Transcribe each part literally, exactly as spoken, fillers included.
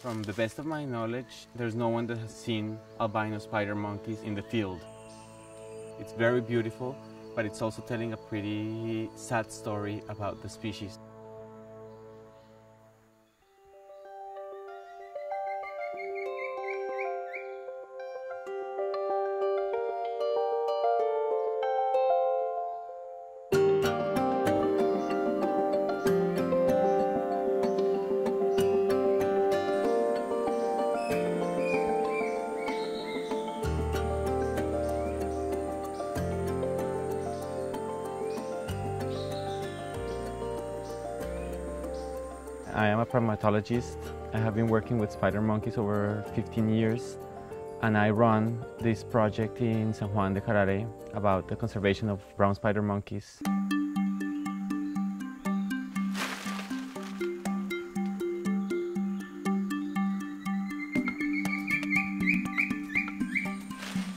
From the best of my knowledge, there's no one that has seen albino spider monkeys in the field. It's very beautiful, but it's also telling a pretty sad story about the species. I am a primatologist. I have been working with spider monkeys over fifteen years, and I run this project in San Juan de Carare about the conservation of brown spider monkeys.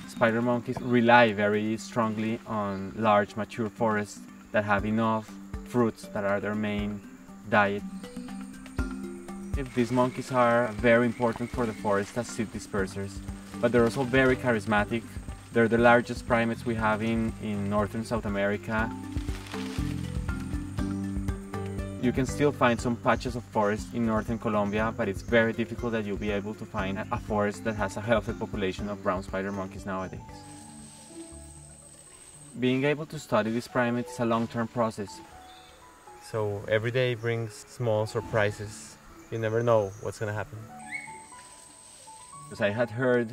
Spider monkeys rely very strongly on large mature forests that have enough fruits that are their main diet. These monkeys are very important for the forest as seed dispersers, but they're also very charismatic. They're the largest primates we have in, in northern South America. You can still find some patches of forest in northern Colombia, but it's very difficult that you'll be able to find a forest that has a healthy population of brown spider monkeys nowadays. Being able to study these primates is a long-term process. So every day brings small surprises. You never know what's going to happen. Because I had heard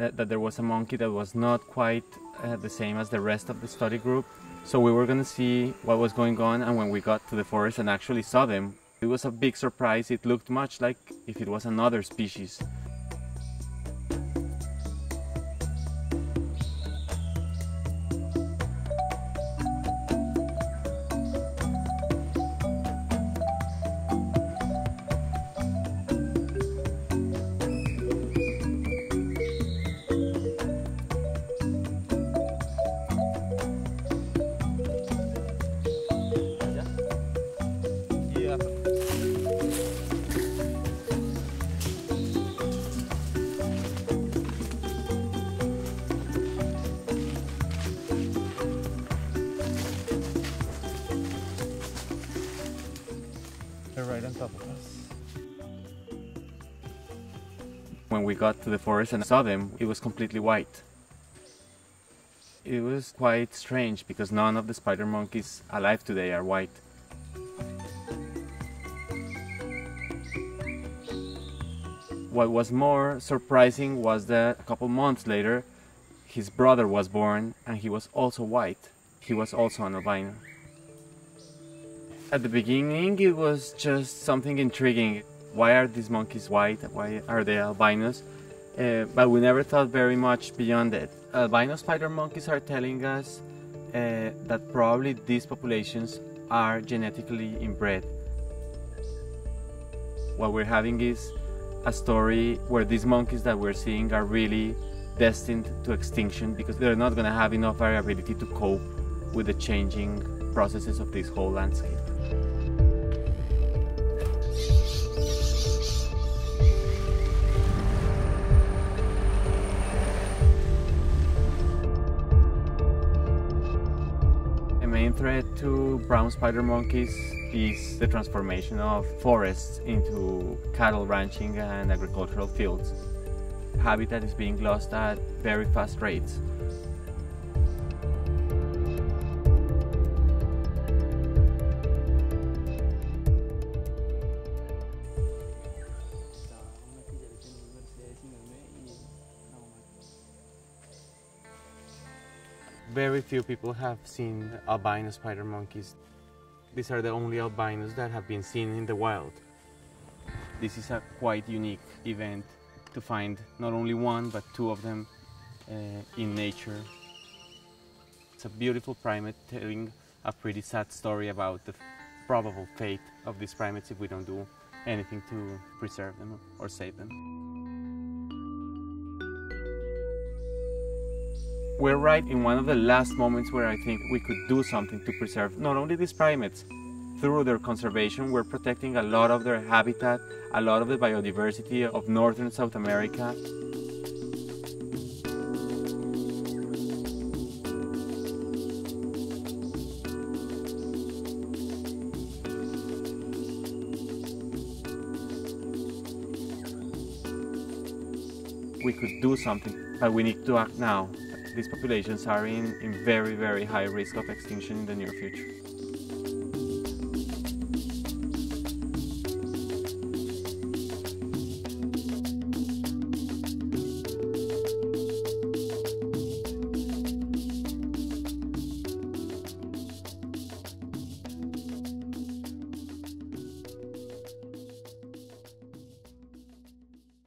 uh, that there was a monkey that was not quite uh, the same as the rest of the study group. So we were going to see what was going on, and when we got to the forest and actually saw them, it was a big surprise. It looked much like if it was another species. They're right on top of us. When we got to the forest and saw them, it was completely white. It was quite strange because none of the spider monkeys alive today are white. What was more surprising was that a couple months later, his brother was born and he was also white. He was also an albino. At the beginning, it was just something intriguing. Why are these monkeys white? Why are they albinos? Uh, but we never thought very much beyond it. Albino spider monkeys are telling us uh, that probably these populations are genetically inbred. What we're having is a story where these monkeys that we're seeing are really destined to extinction because they're not going to have enough variability to cope with the changing processes of this whole landscape. Threat to brown spider monkeys is the transformation of forests into cattle ranching and agricultural fields. Habitat is being lost at very fast rates. Very few people have seen albino spider monkeys. These are the only albinos that have been seen in the wild. This is a quite unique event to find not only one but two of them uh, in nature. It's a beautiful primate telling a pretty sad story about the probable fate of these primates if we don't do anything to preserve them or save them. We're right in one of the last moments where I think we could do something to preserve not only these primates, through their conservation, we're protecting a lot of their habitat, a lot of the biodiversity of northern South America. We could do something, but we need to act now. These populations are in, in very, very high risk of extinction in the near future.